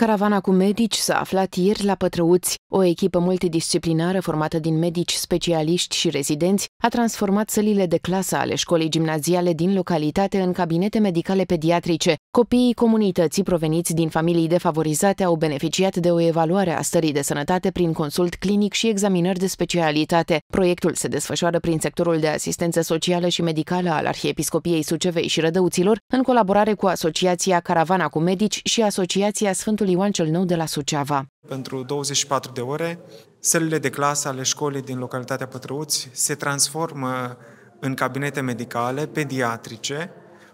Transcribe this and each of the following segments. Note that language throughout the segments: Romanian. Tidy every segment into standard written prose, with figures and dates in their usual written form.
Caravana cu medici s-a aflat ieri la Pătrăuți. O echipă multidisciplinară formată din medici, specialiști și rezidenți a transformat sălile de clasă ale școlii gimnaziale din localitate în cabinete medicale pediatrice. Copiii comunității proveniți din familii defavorizate au beneficiat de o evaluare a stării de sănătate prin consult clinic și examinări de specialitate. Proiectul se desfășoară prin sectorul de asistență socială și medicală al Arhiepiscopiei Sucevei și Rădăuților, în colaborare cu Asociația Caravana cu Medici și Asociația Sfântul Ioan cel Nou de la Suceava. Pentru 24 de ore, sălile de clasă ale școlii din localitatea Pătrăuți se transformă în cabinete medicale pediatrice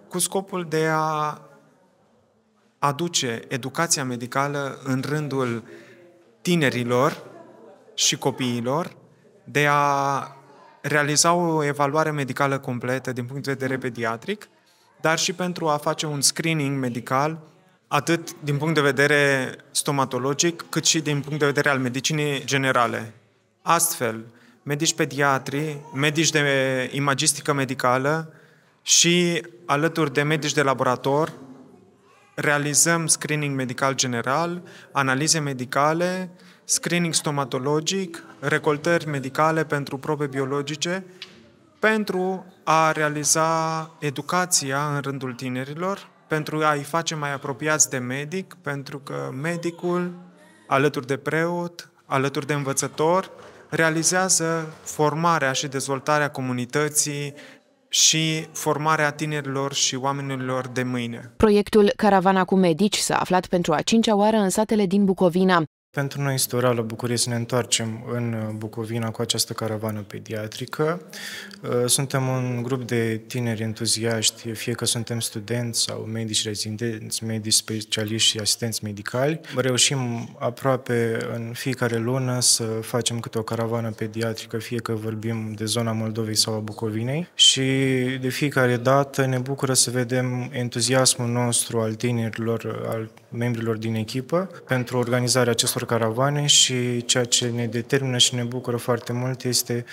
cu scopul de a aduce educația medicală în rândul tinerilor și copiilor, de a realiza o evaluare medicală completă din punct de vedere pediatric, dar și pentru a face un screening medical atât din punct de vedere stomatologic, cât și din punct de vedere al medicinii generale. Astfel, medici pediatri, medici de imagistică medicală și alături de medici de laborator realizăm screening medical general, analize medicale, screening stomatologic, recoltări medicale pentru probe biologice, pentru a realiza educația în rândul tinerilor, pentru a-i face mai apropiați de medic, pentru că medicul, alături de preot, alături de învățător, realizează formarea și dezvoltarea comunității și formarea tinerilor și oamenilor de mâine. Proiectul Caravana cu Medici s-a aflat pentru a 5-a oară în satele din Bucovina. Pentru noi este o reală bucurie să ne întoarcem în Bucovina cu această caravană pediatrică. Suntem un grup de tineri entuziaști, fie că suntem studenți sau medici rezidenți, medici specialiști și asistenți medicali. Reușim aproape în fiecare lună să facem câte o caravană pediatrică, fie că vorbim de zona Moldovei sau a Bucovinei, și de fiecare dată ne bucură să vedem entuziasmul nostru al tinerilor, al membrilor din echipă pentru organizarea acestor caravane, și ceea ce ne determină și ne bucură foarte mult este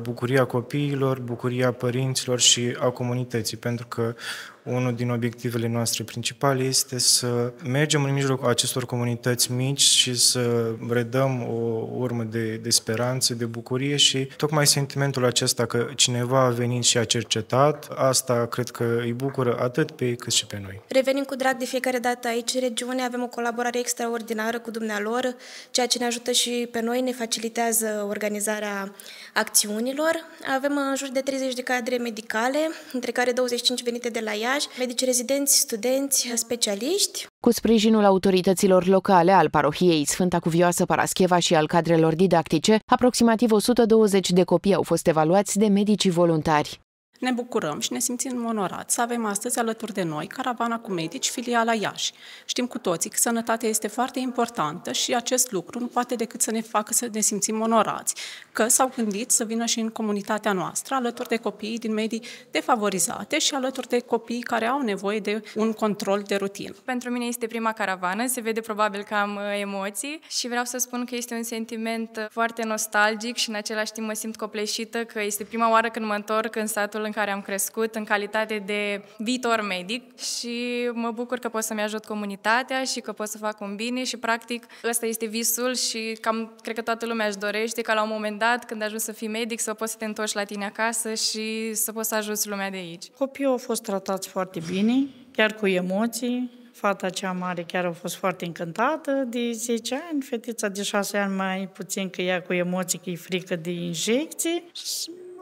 bucuria copiilor, bucuria părinților și a comunității, pentru că unul din obiectivele noastre principale este să mergem în mijlocul acestor comunități mici și să redăm o urmă de speranță, de bucurie, și tocmai sentimentul acesta că cineva a venit și a cercetat, asta cred că îi bucură atât pe ei cât și pe noi. Revenim cu drag de fiecare dată aici în regiune, avem o colaborare extraordinară cu dumnealor, ceea ce ne ajută și pe noi, ne facilitează organizarea acțiunilor. Avem în jur de 30 de cadre medicale, între care 25 venite de la Iași, medici rezidenți, studenți, specialiști. Cu sprijinul autorităților locale, al parohiei Sfânta Cuvioasă Parascheva și al cadrelor didactice, aproximativ 120 de copii au fost evaluați de medicii voluntari. Ne bucurăm și ne simțim onorați să avem astăzi alături de noi Caravana cu Medici, filiala Iași. Știm cu toții că sănătatea este foarte importantă și acest lucru nu poate decât să ne facă să ne simțim onorați, că s-au gândit să vină și în comunitatea noastră, alături de copiii din medii defavorizate și alături de copiii care au nevoie de un control de rutină. Pentru mine este prima caravană, se vede probabil că am emoții și vreau să spun că este un sentiment foarte nostalgic și în același timp mă simt copleșită că este prima oară când mă întorc în satul în care am crescut, în calitate de viitor medic, și mă bucur că pot să-mi ajut comunitatea și că pot să fac un bine și, practic, ăsta este visul și cam cred că toată lumea își dorește ca la un moment dat, când ajungi să fii medic, să poți să te întorci la tine acasă și să poți să ajuți lumea de aici. Copiii au fost tratați foarte bine, chiar cu emoții. Fata cea mare chiar a fost foarte încântată de 10 ani, fetița de 6 ani mai puțin, că ea cu emoții, că e frică de injecții.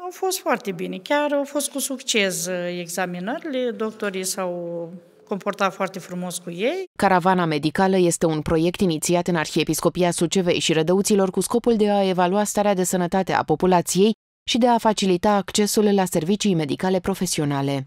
Au fost foarte bine, chiar au fost cu succes examinările, doctorii s-au comportat foarte frumos cu ei. Caravana medicală este un proiect inițiat în Arhiepiscopia Sucevei și Rădăuților cu scopul de a evalua starea de sănătate a populației și de a facilita accesul la servicii medicale profesionale.